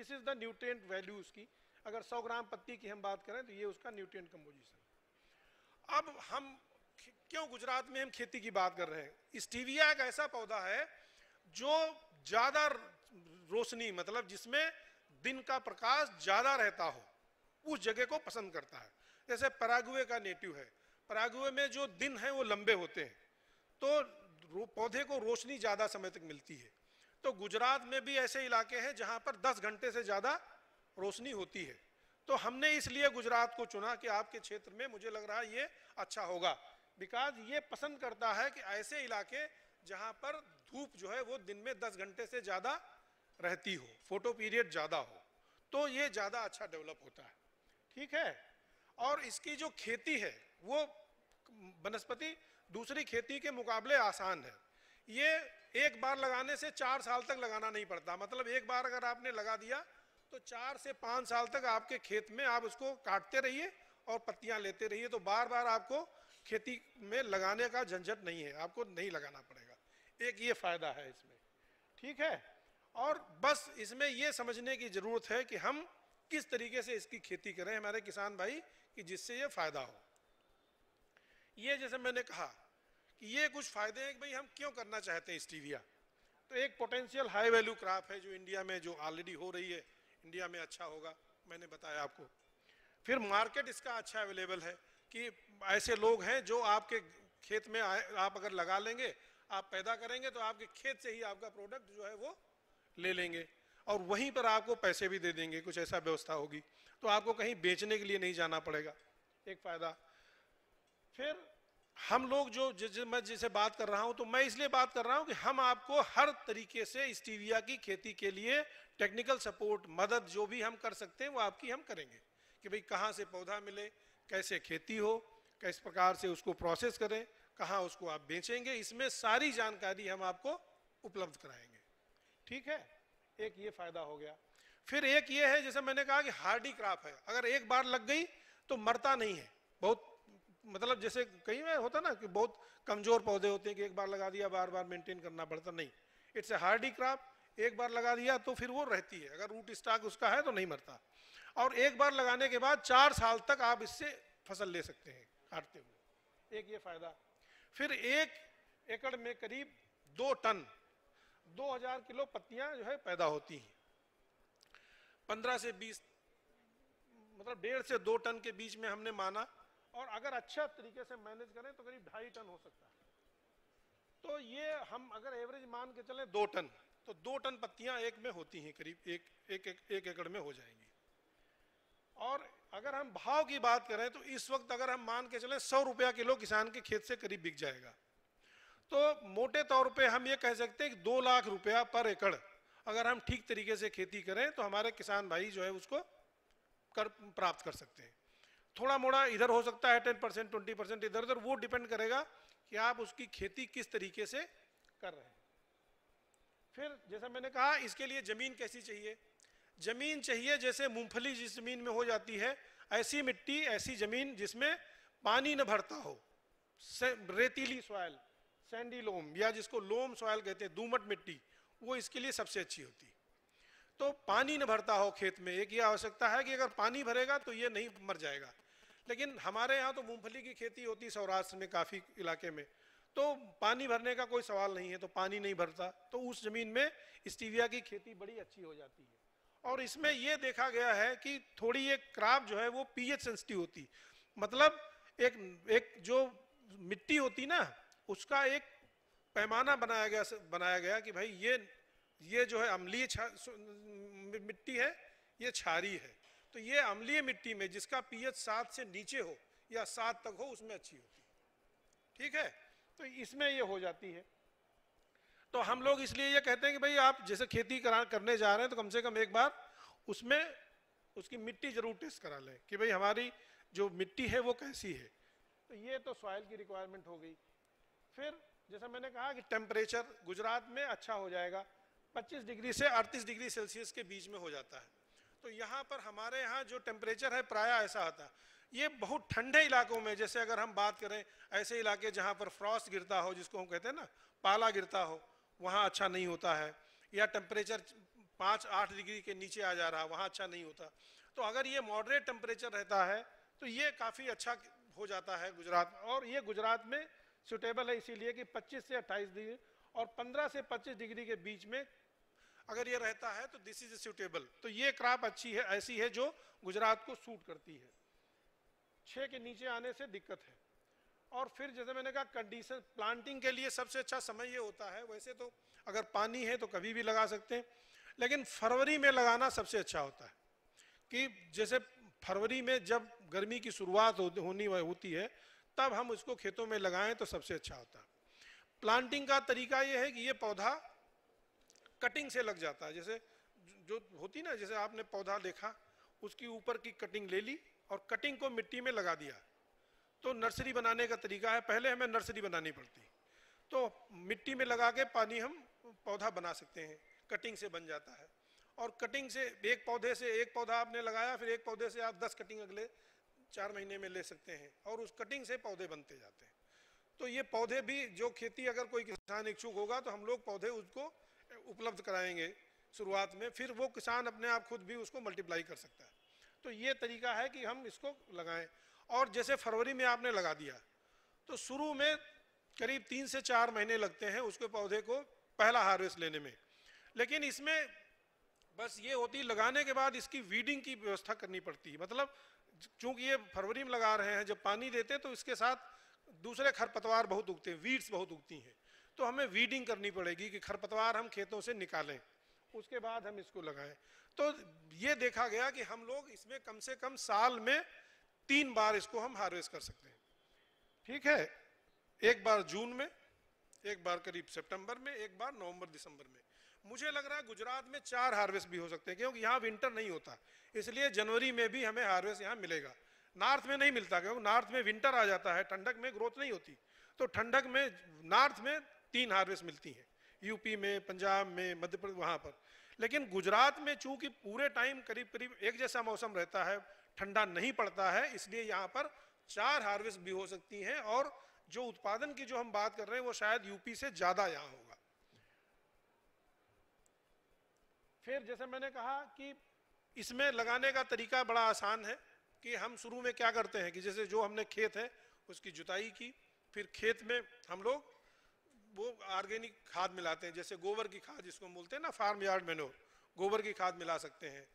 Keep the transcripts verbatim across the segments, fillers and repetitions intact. This is the nutrient value उसकी। अगर सौ ग्राम पत्ती की हम बात करें तो ये उसका न्यूट्रिएंट कंपोजिशन। अब हम क्यों गुजरात में हम खेती की बात कर रहे हैं, स्टीविया एक ऐसा पौधा है जो ज्यादा रोशनी, मतलब जिसमें दिन का प्रकाश ज्यादा रहता हो, उस जगह को पसंद करता है। जैसे पैराग्वे का नेटिव है, पैराग्वे में जो दिन है वो लंबे होते हैं तो पौधे को रोशनी ज्यादा समय तक मिलती है। तो गुजरात में भी ऐसे इलाके हैं जहां पर दस घंटे से ज्यादा रोशनी होती है। तो हमने इसलिए गुजरात को चुना कि आपके क्षेत्र में मुझे लग रहा है ये अच्छा होगा। विकास ये पसंद करता है कि ऐसे इलाके जहां पर धूप जो है वो दिन में दस घंटे से ज्यादा रहती हो, फोटो पीरियड ज्यादा हो, तो ये ज्यादा अच्छा डेवलप होता है। ठीक है। और इसकी जो खेती है वो वनस्पति दूसरी खेती के मुकाबले आसान है। ये एक बार लगाने से चार साल तक लगाना नहीं पड़ता, मतलब एक बार अगर आपने लगा दिया तो चार से पाँच साल तक आपके खेत में आप उसको काटते रहिए और पत्तियां लेते रहिए, तो बार बार आपको खेती में लगाने का झंझट नहीं है, आपको नहीं लगाना पड़ेगा। एक ये फायदा है इसमें। ठीक है। और बस इसमें ये समझने की ज़रूरत है कि हम किस तरीके से इसकी खेती करें हमारे किसान भाई, कि जिससे ये फायदा हो। ये जैसे मैंने कहा कि ये कुछ फ़ायदे हैं कि भाई हम क्यों करना चाहते हैं स्टीविया। तो एक पोटेंशियल हाई वैल्यू क्रॉप है जो इंडिया में जो ऑलरेडी हो रही है, इंडिया में अच्छा होगा, मैंने बताया आपको। फिर मार्केट इसका अच्छा अवेलेबल है कि ऐसे लोग हैं जो आपके खेत में आए, आप अगर लगा लेंगे, आप पैदा करेंगे तो आपके खेत से ही आपका प्रोडक्ट जो है वो ले लेंगे और वहीं पर आपको पैसे भी दे देंगे, कुछ ऐसा व्यवस्था होगी, तो आपको कहीं बेचने के लिए नहीं जाना पड़ेगा, एक फ़ायदा। फिर हम लोग जो ज, ज, मैं जिसे बात कर रहा हूं, तो मैं इसलिए बात कर रहा हूं कि हम आपको हर तरीके से स्टीविया की खेती के लिए टेक्निकल सपोर्ट, मदद जो भी हम कर सकते हैं वो आपकी हम करेंगे कि भाई कहां से पौधा मिले, कैसे खेती हो, किस प्रकार से उसको प्रोसेस करें, कहां उसको आप बेचेंगे, इसमें सारी जानकारी हम आपको उपलब्ध कराएंगे। ठीक है। एक ये फायदा हो गया। फिर एक ये है जैसे मैंने कहा कि हार्डी क्रॉप है, अगर एक बार लग गई तो मरता नहीं है। बहुत मतलब जैसे कहीं में होता ना कि बहुत कमजोर पौधे होते हैं कि एक बार लगा दिया बार बार मेंटेन करना पड़ता, नहीं, इट्स ए हार्डी क्रॉप, एक बार लगा दिया तो फिर वो रहती है, अगर रूट स्टॉक उसका है तो नहीं मरता। और एक बार लगाने के बाद चार साल तक आप इससे फसल ले सकते हैं काटते हुए, एक ये फायदा। फिर एक एकड़ में करीब दो टन दो हजार किलो पत्तियां जो है पैदा होती हैं। पंद्रह से बीस मतलब डेढ़ से दो टन के बीच में हमने माना, और अगर अच्छा तरीके से मैनेज करें तो करीब ढाई टन हो सकता है। तो ये हम अगर एवरेज मान के चलें दो टन, तो दो टन पत्तियां एक में होती हैं, करीब एक एक एक, एक एकड़ में हो जाएंगी। और अगर हम भाव की बात करें तो इस वक्त अगर हम मान के चलें सौ रुपया किलो किसान के खेत से करीब बिक जाएगा। तो मोटे तौर पे हम ये कह सकते हैं कि दो लाख रुपया पर एकड़ अगर हम ठीक तरीके से खेती करें तो हमारे किसान भाई जो है उसको कर प्राप्त कर सकते हैं। थोड़ा मोड़ा इधर हो सकता है, टेन परसेंट ट्वेंटी परसेंट इधर उधर, वो डिपेंड करेगा कि आप उसकी खेती किस तरीके से कर रहे हैं। फिर जैसा मैंने कहा इसके लिए ज़मीन कैसी चाहिए, ज़मीन चाहिए जैसे मूंगफली जिस ज़मीन में हो जाती है ऐसी मिट्टी, ऐसी ज़मीन जिसमें पानी न भरता हो, रेतीली सॉयल, सैंडी लोम या जिसको लोम सॉयल कहते हैं, दूमट मिट्टी, वो इसके लिए सबसे अच्छी होती है। तो पानी न भरता हो खेत में, एक ये आवश्यकता है कि अगर पानी भरेगा तो ये नहीं मर जाएगा। लेकिन हमारे यहाँ तो मूंगफली की खेती होती है सौराष्ट्र में काफ़ी इलाके में, तो पानी भरने का कोई सवाल नहीं है, तो पानी नहीं भरता, तो उस ज़मीन में स्टीविया की खेती बड़ी अच्छी हो जाती है। और इसमें यह देखा गया है कि थोड़ी एक क्रॉप जो है वो पीएच सेंसिटिव होती, मतलब एक एक जो मिट्टी होती ना उसका एक पैमाना बनाया गया बनाया गया कि भाई ये ये जो है अम्लीय मिट्टी है, ये क्षारी है, तो ये अम्लीय मिट्टी में जिसका पीएच सात से नीचे हो या सात तक हो उसमें अच्छी होती। ठीक है। तो इसमें ये हो जाती है। तो हम लोग इसलिए ये कहते हैं कि भाई आप जैसे खेती करा करने जा रहे हैं तो कम से कम एक बार उसमें उसकी मिट्टी जरूर टेस्ट करा लें कि भाई हमारी जो मिट्टी है वो कैसी है। तो ये तो सॉइल की रिक्वायरमेंट हो गई। फिर जैसा मैंने कहा कि टेम्परेचर गुजरात में अच्छा हो जाएगा, पच्चीस डिग्री से अड़तीस डिग्री सेल्सियस के बीच में हो जाता है। तो यहाँ पर हमारे यहाँ जो टेम्परेचर है प्राय ऐसा आता है। ये बहुत ठंडे इलाकों में, जैसे अगर हम बात करें ऐसे इलाके जहाँ पर फ्रॉस्ट गिरता हो, जिसको हम कहते हैं ना पाला गिरता हो, वहाँ अच्छा नहीं होता है, या टेम्परेचर पाँच आठ डिग्री के नीचे आ जा रहा, वहाँ अच्छा नहीं होता। तो अगर ये मॉडरेट टेम्परेचर रहता है तो ये काफ़ी अच्छा हो जाता है गुजरात में, और ये गुजरात में सूटेबल है इसीलिए कि पच्चीस से अट्ठाईस डिग्री और पंद्रह से पच्चीस डिग्री के बीच में अगर ये रहता है तो दिस इज सूटेबल। तो ये क्रॉप अच्छी है, ऐसी है जो गुजरात को सूट करती है, छः के नीचे आने से दिक्कत है। और फिर जैसे मैंने कहा कंडीशन प्लांटिंग के लिए सबसे अच्छा समय ये होता है, वैसे तो अगर पानी है तो कभी भी लगा सकते हैं, लेकिन फरवरी में लगाना सबसे अच्छा होता है कि जैसे फरवरी में जब गर्मी की शुरुआत हो, होनी होती है तब हम उसको खेतों में लगाएं तो सबसे अच्छा होता है। प्लांटिंग का तरीका ये है कि ये पौधा कटिंग से लग जाता है, जैसे जो होती ना, जैसे आपने पौधा देखा उसकी ऊपर की कटिंग ले ली और कटिंग को मिट्टी में लगा दिया। तो नर्सरी बनाने का तरीका है, पहले हमें नर्सरी बनानी पड़ती, तो मिट्टी में लगा के पानी हम पौधा बना सकते हैं, कटिंग से बन जाता है। और कटिंग से एक पौधे से एक पौधा आपने लगाया, फिर एक पौधे से आप दस कटिंग अगले चार महीने में ले सकते हैं और उस कटिंग से पौधे बनते जाते हैं। तो ये पौधे भी जो खेती अगर कोई किसान इच्छुक होगा तो हम लोग पौधे उसको उपलब्ध कराएंगे शुरुआत में, फिर वो किसान अपने आप खुद भी उसको मल्टीप्लाई कर सकता है। तो ये तरीका है कि हम इसको लगाएं। और जैसे फरवरी में आपने लगा दिया तो शुरू में करीब तीन से चार महीने लगते हैं उसके पौधे को पहला हार्वेस्ट लेने में, लेकिन इसमें बस ये होती लगाने के बाद इसकी वीडिंग की व्यवस्था करनी पड़ती है। मतलब चूंकि ये फरवरी में लगा रहे हैं, जब पानी देते हैं तो इसके साथ दूसरे खरपतवार बहुत उगते हैं, वीड्स बहुत उगती हैं, तो हमें वीडिंग करनी पड़ेगी कि खरपतवार हम खेतों से निकालें, उसके बाद हम इसको लगाएं। तो ये देखा गया कि हम लोग इसमें कम से कम साल में तीन बार इसको हम हार्वेस्ट कर सकते हैं, ठीक है। एक बार जून में, एक बार करीब सितंबर में, एक बार नवंबर दिसंबर में। मुझे लग रहा है गुजरात में चार हार्वेस्ट भी हो सकते हैं क्योंकि यहाँ विंटर नहीं होता, इसलिए जनवरी में भी हमें हार्वेस्ट यहाँ मिलेगा। नॉर्थ में नहीं मिलता क्योंकि नॉर्थ में विंटर आ जाता है, ठंडक में ग्रोथ नहीं होती। तो ठंडक में नॉर्थ में तीन हार्वेस्ट मिलती हैं, यूपी में, पंजाब में, मध्य प्रदेश वहाँ पर। लेकिन गुजरात में चूँकि पूरे टाइम करीब करीब एक जैसा मौसम रहता है, ठंडा नहीं पड़ता है, इसलिए यहाँ पर चार हार्वेस्ट भी हो सकती हैं। और जो उत्पादन की जो हम बात कर रहे हैं वो शायद यूपी से ज़्यादा यहाँ होगा। फिर जैसे मैंने कहा कि इसमें लगाने का तरीका बड़ा आसान है कि हम शुरू में क्या करते हैं कि जैसे जो हमने खेत है उसकी जुताई की, फिर खेत में हम लोग वो ऑर्गेनिक खाद मिलाते हैं, जैसे गोबर की खाद जिसको हम बोलते हैं ना, फार्म यार्ड मैन्योर, गोबर की खाद मिला सकते हैं,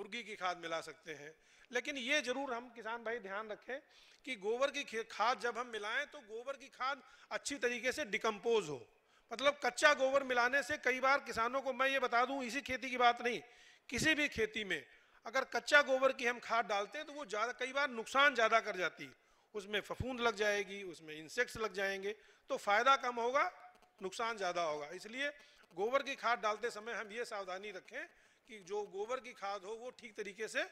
मुर्गी की खाद मिला सकते हैं। लेकिन ये जरूर हम किसान भाई ध्यान रखें कि गोबर की खाद जब हम मिलाएं तो गोबर की खाद अच्छी तरीके से डिकम्पोज हो। मतलब कच्चा गोबर मिलाने से कई बार किसानों को, मैं ये बता दूं, इसी खेती की बात नहीं, किसी भी खेती में अगर कच्चा गोबर की हम खाद डालते हैं तो वो ज़्यादा कई बार नुकसान ज़्यादा कर जाती है, उसमें फफूंद लग जाएगी, उसमें इंसेक्ट्स लग जाएंगे, तो फ़ायदा कम होगा, नुकसान ज़्यादा होगा। इसलिए गोबर की खाद डालते समय हम ये सावधानी रखें कि जो गोबर की खाद हो वो ठीक तरीके से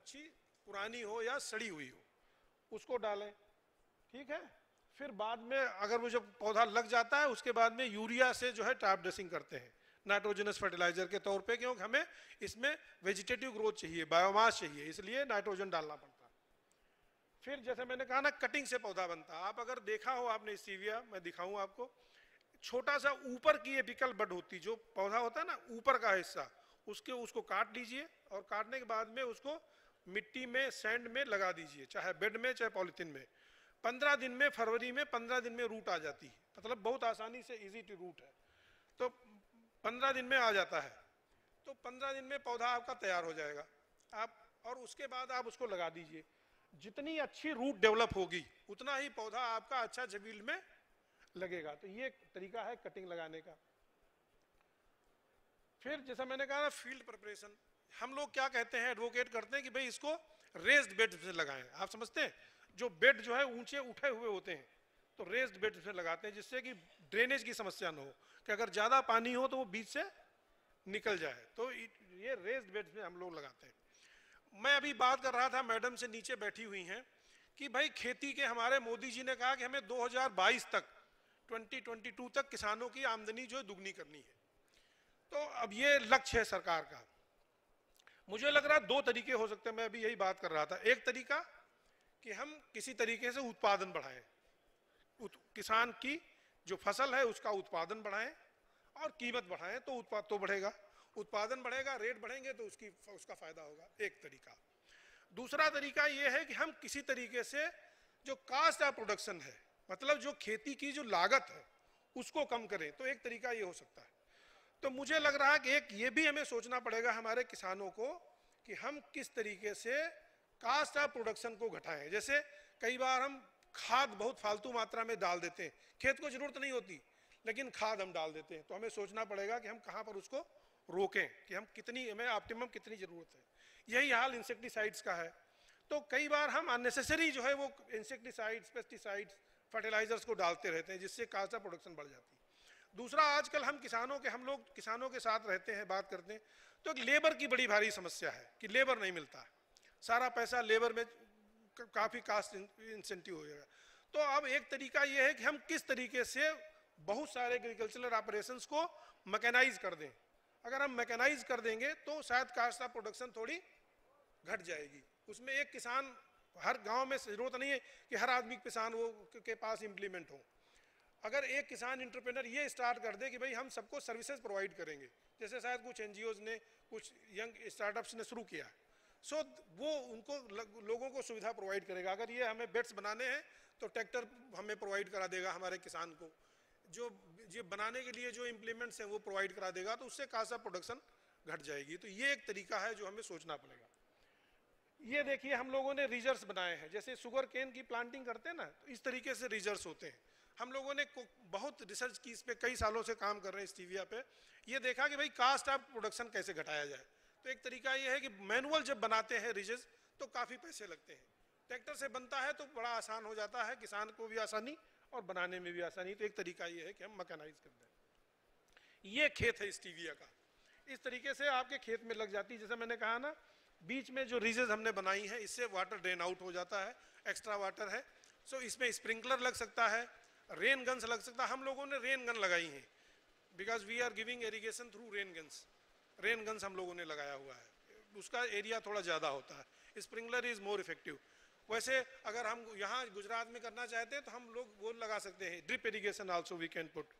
अच्छी, पुरानी हो या सड़ी हुई हो, उसको डालें, ठीक है। फिर बाद में अगर वो जब पौधा लग जाता है उसके बाद में यूरिया से जो है टॉप ड्रेसिंग करते हैं, नाइट्रोजनस फर्टिलाइजर के तौर पे, क्योंकि हमें इसमें वेजिटेटिव ग्रोथ चाहिए, बायोमास चाहिए, इसलिए नाइट्रोजन डालना पड़ता है। फिर जैसे मैंने कहा ना कटिंग से पौधा बनता है। आप अगर देखा हो आपने स्टीविया, मैं दिखाऊँ आपको, छोटा सा ऊपर की एपिकल बड होती, जो पौधा होता है ना ऊपर का हिस्सा, उसके उसको काट लीजिए और काटने के बाद में उसको मिट्टी में, सैंड में लगा दीजिए, चाहे बेड में चाहे पॉलीथीन में। पंद्रह दिन में, फरवरी में पंद्रह दिन में रूट आ जाती है, मतलब बहुत आसानी से, इजी टू रूट है, तो पंद्रह दिन में आ जाता है। तो पंद्रह दिन में पौधा आपका तैयार हो जाएगा आप, और उसके बाद आप उसको लगा दीजिए। जितनी अच्छी रूट डेवलप होगी उतना ही पौधा आपका अच्छा जमीन में लगेगा। तो ये तरीका है कटिंग लगाने का। फिर जैसा मैंने कहा ना फील्ड प्रिपरेशन, हम लोग क्या कहते हैं, एडवोकेट करते हैं कि भाई इसको रेस्ड बेड से लगाएं। आप समझते हैं जो बेड जो है ऊंचे उठे हुए होते हैं तो रेस्ड बेड से लगाते हैं, जिससे कि ड्रेनेज की समस्या न हो, कि अगर ज़्यादा पानी हो तो वो बीच से निकल जाए, तो ये रेस्ड बेड में हम लोग लगाते हैं। मैं अभी बात कर रहा था मैडम से, नीचे बैठी हुई हैं, कि भाई खेती के, हमारे मोदी जी ने कहा कि हमें दो हज़ार बाईस तक, ट्वेंटी ट्वेंटी टू तक किसानों की आमदनी जो है दुगनी करनी है। तो अब ये लक्ष्य है सरकार का। मुझे लग रहा है दो तरीके हो सकते हैं, मैं अभी यही बात कर रहा था। एक तरीका कि हम किसी तरीके से उत्पादन बढ़ाएं, किसान की जो फसल है उसका उत्पादन बढ़ाएं और कीमत बढ़ाएं, तो उत्पाद तो बढ़ेगा। उत्पादन बढ़ेगा, रेट बढ़ेंगे तो उसकी उसका फ़ायदा होगा, एक तरीका। दूसरा तरीका ये है कि हम किसी तरीके से जो कास्ट ऑफ प्रोडक्शन है, मतलब जो खेती की जो लागत है, उसको कम करें, तो एक तरीका ये हो सकता है। तो मुझे लग रहा है कि एक ये भी हमें सोचना पड़ेगा हमारे किसानों को कि हम किस तरीके से कास्ट ऑफ प्रोडक्शन को घटाएं। जैसे कई बार हम खाद बहुत फालतू मात्रा में डाल देते हैं, खेत को ज़रूरत नहीं होती लेकिन खाद हम डाल देते हैं, तो हमें सोचना पड़ेगा कि हम कहाँ पर उसको रोकें, कि हम कितनी, हमें ऑप्टिमम कितनी ज़रूरत है। यही हाल इंसेक्टिसाइड्स का है। तो कई बार हम अननेसेसरी जो है वो इंसेक्टिसाइड्स, पेस्टिसाइड्स, फर्टिलाइजर्स को डालते रहते हैं, जिससे कास्ट ऑफ प्रोडक्शन बढ़ जाती है। दूसरा, आजकल हम किसानों के हम लोग किसानों के साथ रहते हैं, बात करते हैं, तो लेबर की बड़ी भारी समस्या है कि लेबर नहीं मिलता, सारा पैसा लेबर में, काफ़ी कास्ट इंसेंटिव हो जाएगा। तो अब एक तरीका यह है कि हम किस तरीके से बहुत सारे एग्रीकल्चरल ऑपरेशंस को मैकेनाइज कर दें। अगर हम मैकेनाइज कर देंगे तो शायद कास्ट ऑफ प्रोडक्शन थोड़ी घट जाएगी। उसमें एक किसान, हर गांव में ज़रूरत नहीं है कि हर आदमी किसान वो के पास इम्प्लीमेंट हो। अगर एक किसान एंटरप्रेन्योर ये स्टार्ट कर दे कि भाई हम सबको सर्विसेज प्रोवाइड करेंगे, जैसे शायद कुछ एन जी ओज़ ने, कुछ यंग स्टार्टअप्स ने शुरू किया है, सो so, वो उनको लोगों को सुविधा प्रोवाइड करेगा। अगर ये हमें बेड्स बनाने हैं तो ट्रैक्टर हमें प्रोवाइड करा देगा, हमारे किसान को जो ये बनाने के लिए जो इम्प्लीमेंट्स हैं वो प्रोवाइड करा देगा, तो उससे कास्ट ऑफ प्रोडक्शन घट जाएगी। तो ये एक तरीका है जो हमें सोचना पड़ेगा। ये देखिए, हम लोगों ने रीजर्स बनाए हैं, जैसे शुगर केन की प्लांटिंग करते हैं ना, तो इस तरीके से रीजर्स होते हैं। हम लोगों ने बहुत रिसर्च की, इस पर कई सालों से काम कर रहे हैं स्टीविया पे। ये देखा कि भाई कास्ट ऑफ प्रोडक्शन कैसे घटाया जाए, तो एक तरीका ये है कि मैनुअल जब बनाते हैं रीजर्स तो काफ़ी पैसे लगते हैं, ट्रैक्टर से बनता है तो बड़ा आसान हो जाता है, किसान को भी आसानी और बनाने में भी आसानी। तो एक तरीका ये है कि हम मैकेनाइज कर दें। ये खेत है स्टीविया का, इस तरीके से आपके खेत में लग जाती है। जैसे मैंने कहा ना, बीच में जो रीजेस हमने बनाई हैं, इससे वाटर ड्रेन आउट हो जाता है, एक्स्ट्रा वाटर है। सो इसमें स्प्रिंकलर लग सकता है, रेन गन्स लग सकता है। हम लोगों ने रेन गन लगाई हैं, because we are giving irrigation through rain guns. Rain guns हम लोगों ने लगाया हुआ है, उसका एरिया थोड़ा ज़्यादा होता है, स्प्रिंकलर इज़ मोर इफेक्टिव। वैसे अगर हम यहाँ गुजरात में करना चाहते हैं तो हम लोग वो लगा सकते हैं, drip irrigation also we can put,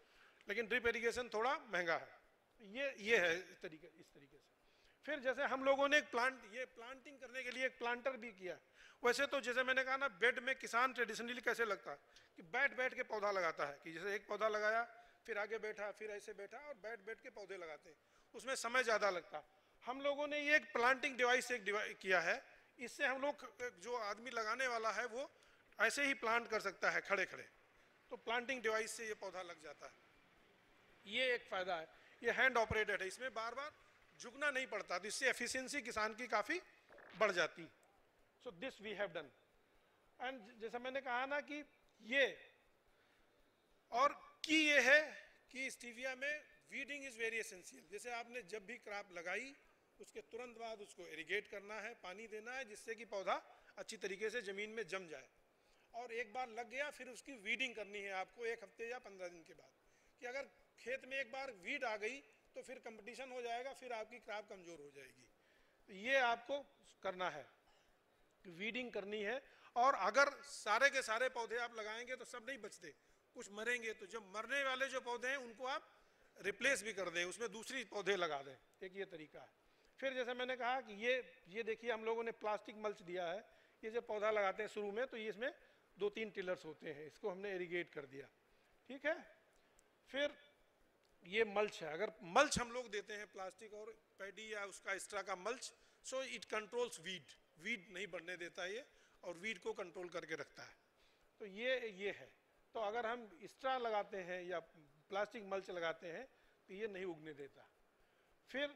लेकिन ड्रिप इरीगेशन थोड़ा महंगा है। ये ये है इस तरीके इस तरीके से। फिर जैसे हम लोगों ने एक प्लांट ये प्लांटिंग करने के लिए एक प्लांटर भी किया। वैसे तो जैसे मैंने कहा ना, बेड में किसान ट्रेडिशनली कैसे लगता है कि बैठ बैठ के पौधा लगाता है, कि जैसे एक पौधा लगाया फिर आगे बैठा फिर ऐसे बैठा, और बैठ बैठ के पौधे लगाते हैं, उसमें समय ज़्यादा लगता। हम लोगों ने ये एक प्लांटिंग डिवाइस एक किया है, इससे हम लोग, जो आदमी लगाने वाला है वो ऐसे ही प्लांट कर सकता है खड़े खड़े, तो प्लांटिंग डिवाइस से ये पौधा लग जाता है। ये एक फ़ायदा है। ये हैंड ऑपरेटेड है, इसमें बार बार झुकना नहीं पड़ता, तो इससे एफिशिएंसी किसान की काफ़ी बढ़ जाती। So this we have done. And जैसा मैंने कहा ना कि ये, और की ये है कि स्टीविया में वीडिंग इज़ वेरी एसेंशियल। जैसे आपने जब भी क्रॉप लगाई उसके तुरंत बाद उसको इरिगेट करना है, पानी देना है, जिससे कि पौधा अच्छी तरीके से ज़मीन में जम जाए। और एक बार लग गया फिर उसकी वीडिंग करनी है आपको एक हफ्ते या पंद्रह दिन के बाद, कि अगर खेत में एक बार वीड आ गई तो फिर कंपटीशन हो जाएगा, फिर आपकी क्रॉप कमज़ोर हो जाएगी। तो ये आपको करना है, वीडिंग करनी है। और अगर सारे के सारे पौधे आप लगाएंगे तो सब नहीं बचते, कुछ मरेंगे, तो जब मरने वाले जो पौधे हैं उनको आप रिप्लेस भी कर दें, उसमें दूसरी पौधे लगा दें। एक ये तरीका है। फिर जैसे मैंने कहा कि ये ये देखिए, हम लोगों ने प्लास्टिक मल्च दिया है। ये जब पौधा लगाते हैं शुरू में तो ये इसमें दो तीन टिलर्स होते हैं, इसको हमने इरिगेट कर दिया, ठीक है। फिर ये मल्च है, अगर मल्च हम लोग देते हैं प्लास्टिक और पैडी या उसका एक्स्ट्रा का mulch, so it controls weed, weed नहीं बढ़ने देता ये, और वीड को कंट्रोल करके रखता है। तो ये ये है। तो अगर हम एक्स्ट्रा लगाते हैं या प्लास्टिक मल्च लगाते हैं तो ये नहीं उगने देता। फिर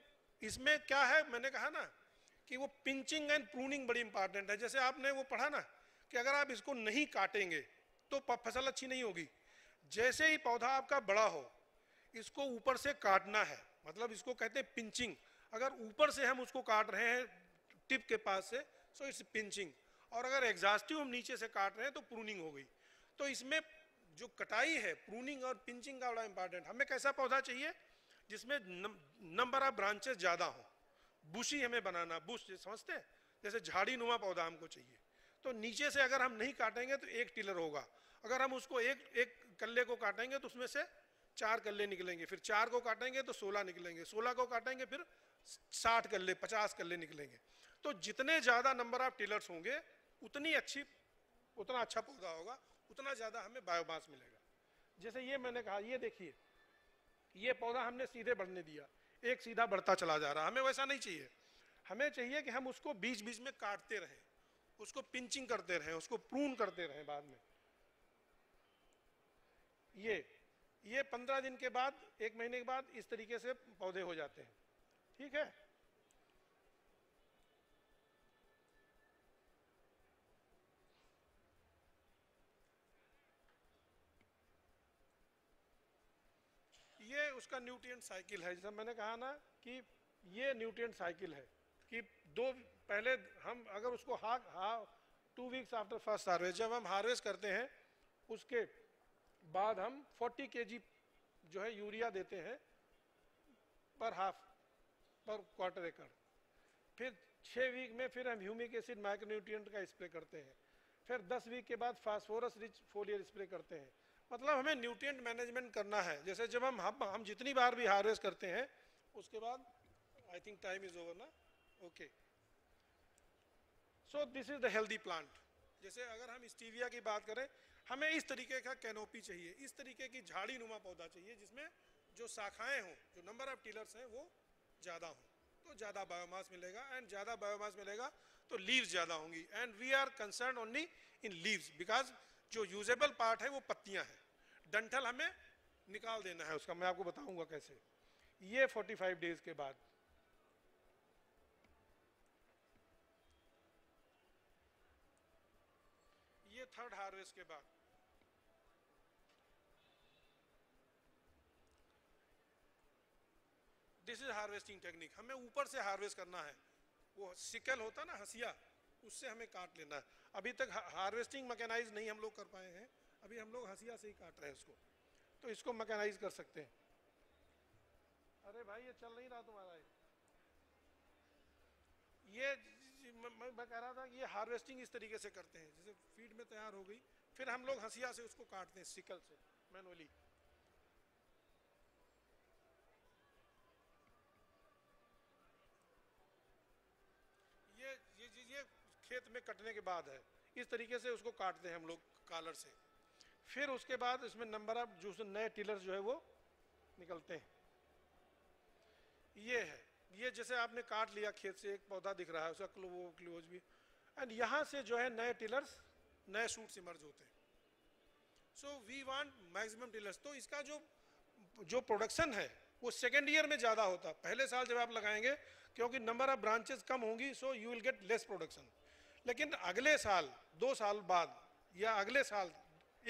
इसमें क्या है, मैंने कहा ना कि वो पिंचिंग एंड प्रूनिंग बड़ी इंपॉर्टेंट है। जैसे आपने वो पढ़ा ना कि अगर आप इसको नहीं काटेंगे तो फसल अच्छी नहीं होगी। जैसे ही पौधा आपका बड़ा हो इसको ऊपर से काटना है, मतलब इसको कहते हैं पिंचिंग। अगर ऊपर से हम उसको काट रहे हैं टिप के पास से, सो इट्स पिंचिंग। और अगर एग्जॉस्टिव हम नीचे से काट रहे हैं तो प्रूनिंग हो गई। तो इसमें जो कटाई है, प्रूनिंग और पिंचिंग का बड़ा इंपॉर्टेंट। हमें कैसा पौधा चाहिए जिसमें नंबर ऑफ ब्रांचेस ज़्यादा हो, बुशी हमें बनाना, बुश समझते हैं, जैसे झाड़ी नुमा पौधा हमको चाहिए। तो नीचे से अगर हम नहीं काटेंगे तो एक टिलर होगा, अगर हम उसको एक एक कल्ले को काटेंगे तो उसमें से चार कल्ले निकलेंगे, फिर चार को काटेंगे तो सोलह निकलेंगे, सोलह को काटेंगे फिर साठ कल्ले, पचास कल्ले निकलेंगे। तो जितने ज़्यादा नंबर ऑफ टिलर्स होंगे उतनी अच्छी उतना अच्छा पौधा होगा, उतना ज़्यादा हमें बायोमास मिलेगा। जैसे ये मैंने कहा, ये देखिए ये पौधा हमने सीधे बढ़ने दिया, एक सीधा बढ़ता चला जा रहा। हमें वैसा नहीं चाहिए, हमें चाहिए कि हम उसको बीच बीच में काटते रहें, उसको पिंचिंग करते रहें, उसको प्रून करते रहें। बाद में ये ये पंद्रह दिन के बाद, एक महीने के बाद इस तरीके से पौधे हो जाते हैं, ठीक है। ये उसका न्यूट्रिएंट साइकिल है, जैसा मैंने कहा ना कि ये न्यूट्रिएंट साइकिल है कि दो पहले हम अगर उसको हा हा two weeks after first harvest, जब हम हार्वेस्ट करते हैं उसके बाद हम चालीस केजी जो है यूरिया देते हैं पर हाफ पर क्वार्टर एकड़। फिर छः वीक में फिर हम ह्यूमिक एसिड माइक्रोन्यूट्रिएंट का स्प्रे करते हैं, फिर दस वीक के बाद फास्फोरस रिच फोलियर स्प्रे करते हैं। मतलब हमें न्यूट्रिएंट मैनेजमेंट करना है। जैसे जब हम हम, हम जितनी बार भी हार्वेस्ट करते हैं उसके बाद I think time is over ना, okay. So this is the healthy plant. जैसे अगर हम स्टीविया की बात करें, हमें इस तरीके का कैनोपी चाहिए, इस तरीके की झाड़ी नुमा पौधा चाहिए जिसमें जो शाखाएं हों, जो नंबर ऑफ टिलर्स हैं वो ज़्यादा हों, तो ज़्यादा बायोमास मिलेगा। एंड ज़्यादा बायोमास मिलेगा तो लीव्स ज़्यादा होंगी। And we are concern only in leaves because जो यूजेबल पार्ट है वो पत्तियां हैं, डंठल हमें निकाल देना है उसका, मैं आपको बताऊंगा कैसे। ये पैंतालीस डेज के बाद ये थर्ड हार्वेस्ट के बाद दिस इज हार्वेस्टिंग टेक्निक। हमें ऊपर से हार्वेस्ट करना है, वो सिकल होता ना हसिया, उससे हमें काट लेना है। अभी तक हार्वेस्टिंग मैकेनाइज नहीं हम लोग कर पाए हैं, अभी हम लोग हंसिया से ही काट रहे हैं उसको, तो इसको मैकेनाइज कर सकते हैं। अरे भाई ये चल नहीं रहा तुम्हारा, ये मैं कह रहा था कि ये हार्वेस्टिंग इस तरीके से करते हैं, जैसे फीड में तैयार हो गई फिर हम लोग हंसिया से उसको काटते हैं, सिकल से मैनुअली। ये ये ये खेत में कटने के बाद है, इस तरीके से उसको काटते हैं हम लोग कालर से। फिर उसके बाद इसमें नंबर ऑफ जो नए टिलर्स जो है वो निकलते हैं। ये है, ये जैसे आपने काट लिया खेत से, एक पौधा दिख रहा है उसका क्लोव क्लोज भी। एंड यहाँ से जो है नए टिलर्स, नए शूट्स इमर्ज होते हैं। So we want maximum tillers. तो इसका जो जो प्रोडक्शन है वो सेकेंड ईयर में ज़्यादा होता है, पहले साल जब आप लगाएंगे क्योंकि नंबर ऑफ ब्रांचेस कम होंगी, so you will get less production. लेकिन अगले साल, दो साल बाद या अगले साल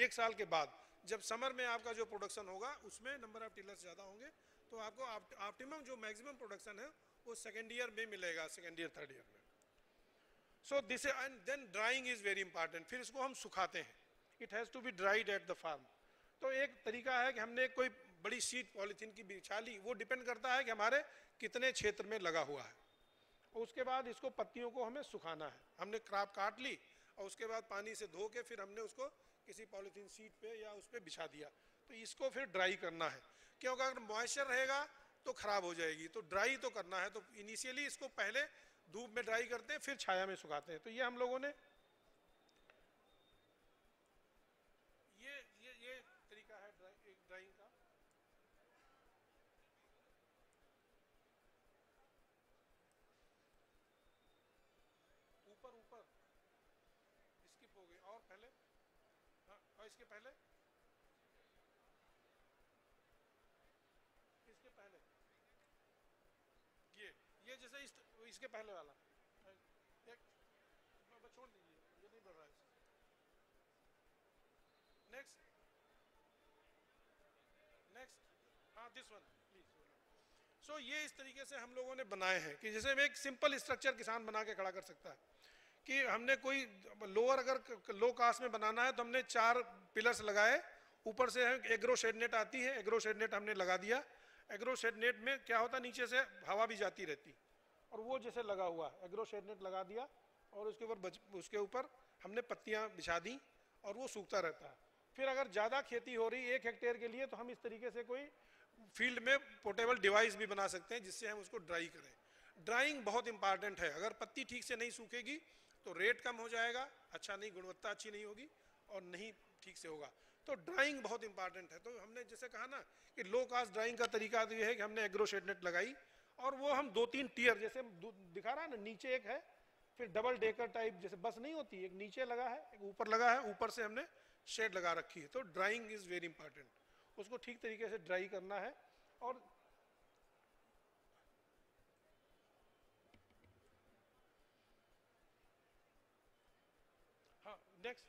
एक साल के बाद जब समर में आपका जो प्रोडक्शन होगा उसमें नंबर ऑफ टिलर्स ज़्यादा होंगे, तो आपको ऑप्टिमम जो मैक्सिमम प्रोडक्शन है वो सेकेंड ईयर में मिलेगा, सेकेंड ईयर थर्ड ईयर में। So this and then drying is very important. फिर इसको हम सुखाते हैं, it has to be dried at the farm. तो एक तरीका है कि हमने कोई बड़ी शीट पॉलीथीन की बिछा ली, वो डिपेंड करता है कि हमारे कितने क्षेत्र में लगा हुआ है। और उसके बाद इसको पत्तियों को हमें सुखाना है। हमने क्रॉप काट ली और उसके बाद पानी से धो के फिर हमने उसको किसी पॉलीथीन शीट पे या उस पर बिछा दिया, तो इसको फिर ड्राई करना है क्योंकि अगर मॉइस्चर रहेगा तो ख़राब हो जाएगी, तो ड्राई तो करना है। तो इनिशियली इसको पहले धूप में ड्राई करते हैं, फिर छाया में सुखाते हैं। तो ये हम लोगों ने ये ये ये तरीका है ड्राई, एक ड्राइंग का। ऊपर ऊपर स्किप हो गई और पहले, हाँ, और इसके पहले इसके पहले ये ये जैसे इस, इसके पहले वाला एक छोड़ दीजिए, ये नहीं बढ़ रहा है। नेक्स्ट नेक्स्ट हाँ this one please. So so, ये इस तरीके से हम लोगों ने बनाए हैं कि जैसे एक सिंपल स्ट्रक्चर किसान बना के खड़ा कर सकता है कि हमने कोई लोअर अगर लो कास्ट में बनाना है तो हमने चार पिलर्स लगाए, ऊपर से एग्रो शेड नेट आती है, एग्रो शेड नेट हमने लगा दिया। एग्रो शेड नेट में क्या होता, नीचे से हवा भी जाती रहती और वो जैसे लगा हुआ है, एग्रो शेड नेट लगा दिया और उसके ऊपर उसके ऊपर हमने पत्तियाँ बिछा दी और वो सूखता रहता है। फिर अगर ज़्यादा खेती हो रही है एक हेक्टेयर के लिए तो हम इस तरीके से कोई फील्ड में पोर्टेबल डिवाइस भी बना सकते हैं जिससे हम उसको ड्राई करें। ड्राइंग बहुत इंपॉर्टेंट है, अगर पत्ती ठीक से नहीं सूखेगी तो रेट कम हो जाएगा, अच्छा नहीं, गुणवत्ता अच्छी नहीं होगी और नहीं ठीक से होगा। तो ड्राइंग बहुत इंपॉर्टेंट है। तो हमने जैसे कहा ना कि लो कास्ट ड्राइंग का तरीका तो ये है कि हमने एग्रो शेड नेट लगाई और वो हम दो तीन टीयर जैसे दिखा रहा है ना, नीचे एक है फिर डबल डेकर टाइप जैसे बस नहीं होती, एक नीचे लगा है एक ऊपर लगा है, ऊपर से हमने शेड लगा रखी है। तो ड्राइंग इज़ वेरी इंपॉर्टेंट, उसको ठीक तरीके से ड्राई करना है। और हाँ नेक्स्ट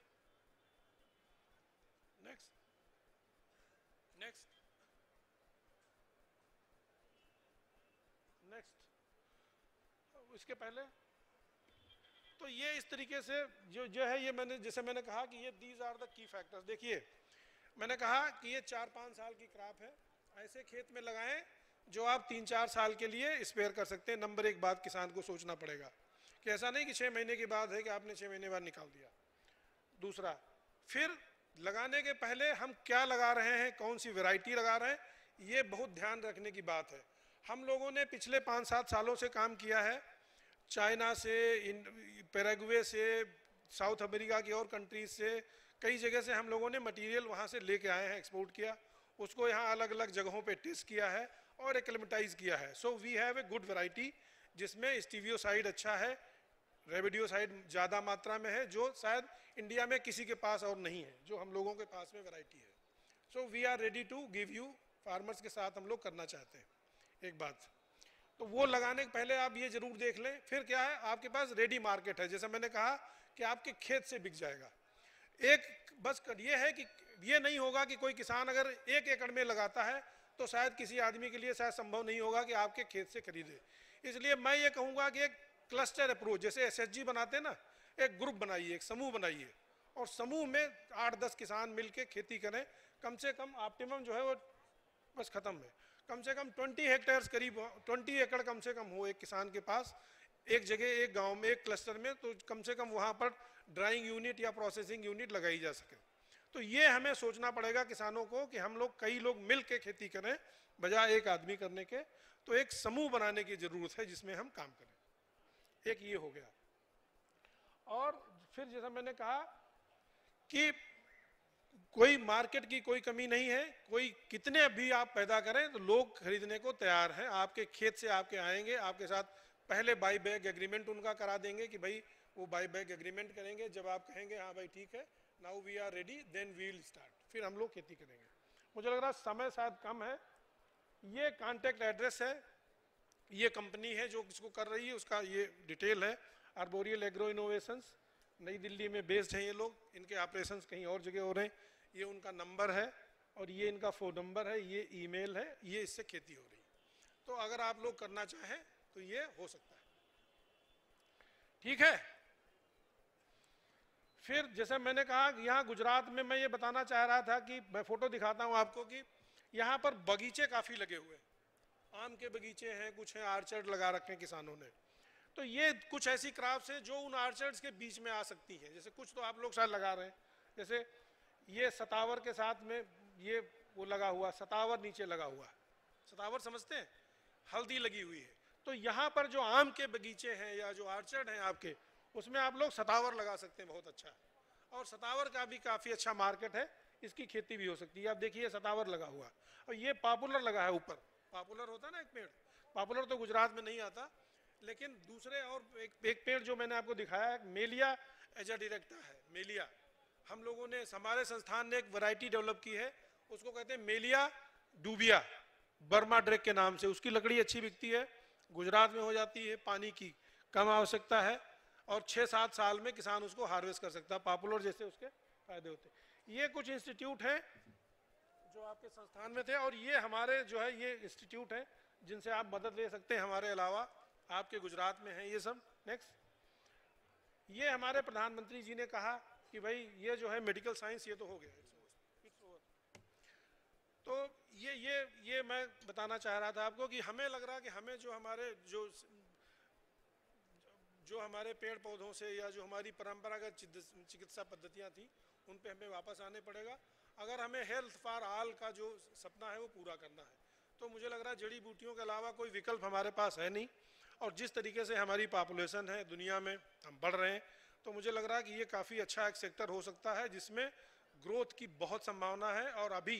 नेक्स्ट नेक्स्ट नेक्स्ट इसके पहले तो ये इस तरीके से जो जो है ये मैंने जैसे मैंने कहा कि ये these are the key factors. देखिए मैंने कहा कि ये चार पाँच साल की क्रॉप है, ऐसे खेत में लगाएं जो आप तीन चार साल के लिए स्पेयर कर सकते हैं। नंबर एक बात किसान को सोचना पड़ेगा कि ऐसा नहीं कि छः महीने की बात है कि आपने छः महीने बाद निकाल दिया। दूसरा, फिर लगाने के पहले हम क्या लगा रहे हैं, कौन सी वेराइटी लगा रहे हैं, ये बहुत ध्यान रखने की बात है। हम लोगों ने पिछले पाँच सात सालों से काम किया है, चाइना से, पैराग्वे से, साउथ अमेरिका की और कंट्रीज से, कई जगह से हम लोगों ने मटेरियल वहाँ से लेके आए हैं, एक्सपोर्ट किया, उसको यहाँ अलग अलग जगहों पे टेस्ट किया है और एक्लेमेटाइज किया है। So we have a good variety जिसमें स्टीवियो साइड अच्छा है, रेबिडियो साइड ज़्यादा मात्रा में है, जो शायद इंडिया में किसी के पास और नहीं है, जो हम लोगों के पास में वैरायटी है। So we are ready to give you, farmers के साथ हम लोग करना चाहते हैं। एक बात तो वो लगाने के पहले आप ये जरूर देख लें। फिर क्या है, आपके पास रेडी मार्केट है, जैसा मैंने कहा कि आपके खेत से बिक जाएगा। एक बस ये है कि ये नहीं होगा कि कोई किसान अगर एक एकड़ में लगाता है तो शायद किसी आदमी के लिए शायद संभव नहीं होगा कि आपके खेत से खरीदे। इसलिए मैं ये कहूँगा कि एक क्लस्टर अप्रोच, जैसे एस एस जी बनाते हैं ना, एक ग्रुप बनाइए, एक समूह बनाइए और समूह में आठ दस किसान मिल के खेती करें। कम से कम ऑप्टिमम जो है वो बस ख़त्म है, कम से कम बीस हेक्टेयर्स करीब बीस एकड़ कम से कम हो एक किसान के पास, एक जगह, एक गांव में, एक क्लस्टर में, तो कम से कम वहां पर ड्राइंग यूनिट या प्रोसेसिंग यूनिट लगाई जा सके। तो ये हमें सोचना पड़ेगा किसानों को कि हम लोग कई लोग मिल के खेती करें बजाय एक आदमी करने के। तो एक समूह बनाने की ज़रूरत है जिसमें हम काम करें। एक ये हो गया। और फिर जैसा मैंने कहा कि कोई मार्केट की कोई कमी नहीं है, कोई कितने भी आप पैदा करें तो लोग खरीदने को तैयार हैं। आपके खेत से आपके आएंगे, आपके साथ पहले बाई बैक एग्रीमेंट उनका करा देंगे कि भाई वो बाई बैक एग्रीमेंट करेंगे। जब आप कहेंगे हाँ भाई ठीक है, now we are ready, then we will start, फिर हम लोग खेती करेंगे। मुझे लग रहा है समय शायद कम है। ये कॉन्टैक्ट एड्रेस है, ये कंपनी है जो इसको कर रही है, उसका ये डिटेल है। आर्बोरियल एग्रो इनोवेशंस, नई दिल्ली में बेस्ड हैं ये लोग, इनके ऑपरेशंस कहीं और जगह हो रहे हैं। ये उनका नंबर है और ये इनका फ़ोन नंबर है, ये ईमेल है, ये इससे खेती हो रही है। तो अगर आप लोग करना चाहें तो ये हो सकता है, ठीक है। फिर जैसे मैंने कहा यहाँ गुजरात में, मैं ये बताना चाह रहा था कि मैं फ़ोटो दिखाता हूँ आपको कि यहाँ पर बगीचे काफ़ी लगे हुए हैं, आम के बगीचे हैं, कुछ हैं, आर्चर्ड लगा रखे हैं किसानों ने। तो ये कुछ ऐसी क्रॉप्स हैं जो उन आर्चर्ड्स के बीच में आ सकती हैं। जैसे कुछ तो आप लोग शायद लगा रहे हैं, जैसे ये सतावर के साथ में ये वो लगा हुआ, सतावर नीचे लगा हुआ, सतावर समझते हैं, हल्दी लगी हुई है। तो यहाँ पर जो आम के बगीचे हैं या जो आर्चर्ड हैं आपके, उसमें आप लोग सतावर लगा सकते हैं, बहुत अच्छा। और सतावर का भी काफ़ी अच्छा मार्केट है, इसकी खेती भी हो सकती है। आप देखिए सतावर लगा हुआ और ये पॉपुलर लगा है ऊपर, पॉपुलर होता है ना एक पेड़, पॉपुलर तो गुजरात में नहीं आता, लेकिन दूसरे और एक एक पेड़ जो मैंने आपको दिखाया है, मेलिया एज अ डायरेक्टा है। मेलिया हम लोगों ने, हमारे संस्थान ने एक वैरायटी डेवलप की है, उसको कहते हैं मेलिया डूबिया, बर्मा ड्रेक के नाम से। उसकी लकड़ी अच्छी बिकती है, गुजरात में हो जाती है, पानी की कम आवश्यकता है और छः सात साल में किसान उसको हार्वेस्ट कर सकता है, पॉपुलर जैसे उसके फायदे होते हैं। ये कुछ इंस्टीट्यूट हैं जो आपके संस्थान में थे और ये हमारे जो है ये इंस्टीट्यूट हैं जिनसे आप मदद ले सकते हैं, हमारे अलावा आपके गुजरात में हैं ये सब। नेक्स्ट, ये हमारे प्रधानमंत्री जी ने कहा कि भाई ये जो है मेडिकल साइंस, ये तो हो गया, इट्स ओवर। तो ये ये ये मैं बताना चाह रहा था आपको कि हमें लग रहा कि हमें जो हमारे जो जो हमारे पेड़ पौधों से या जो हमारी परंपरागत चिकित्सा पद्धतियाँ थी उन पे हमें वापस आने पड़ेगा अगर हमें हेल्थ फॉर ऑल का जो सपना है वो पूरा करना है। तो मुझे लग रहा है जड़ी बूटियों के अलावा कोई विकल्प हमारे पास है नहीं, और जिस तरीके से हमारी पॉपुलेशन है दुनिया में, हम बढ़ रहे हैं, तो मुझे लग रहा है कि ये काफ़ी अच्छा एक सेक्टर हो सकता है जिसमें ग्रोथ की बहुत संभावना है। और अभी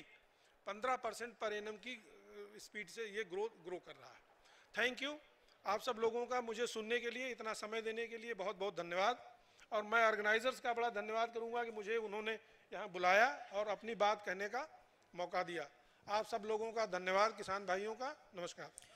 पंद्रह परसेंट पर एनम की स्पीड से ये ग्रोथ ग्रो कर रहा है। थैंक यू आप सब लोगों का, मुझे सुनने के लिए, इतना समय देने के लिए बहुत बहुत धन्यवाद। और मैं ऑर्गेनाइजर्स का बड़ा धन्यवाद करूँगा कि मुझे उन्होंने यहाँ बुलाया और अपनी बात कहने का मौका दिया। आप सब लोगों का धन्यवाद, किसान भाइयों का नमस्कार।